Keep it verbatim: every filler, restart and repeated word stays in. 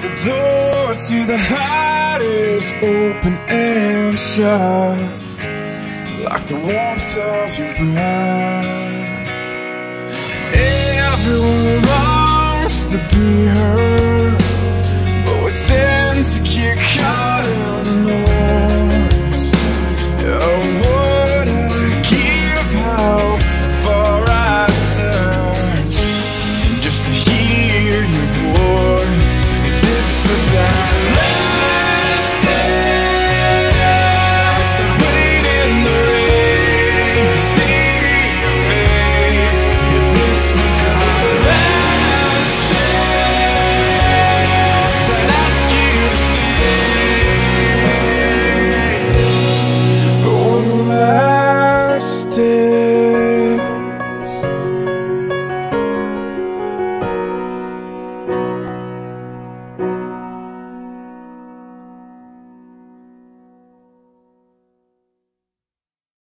the door to the heart is open and shut, like the warmth of your breath. Everyone longs to be heard.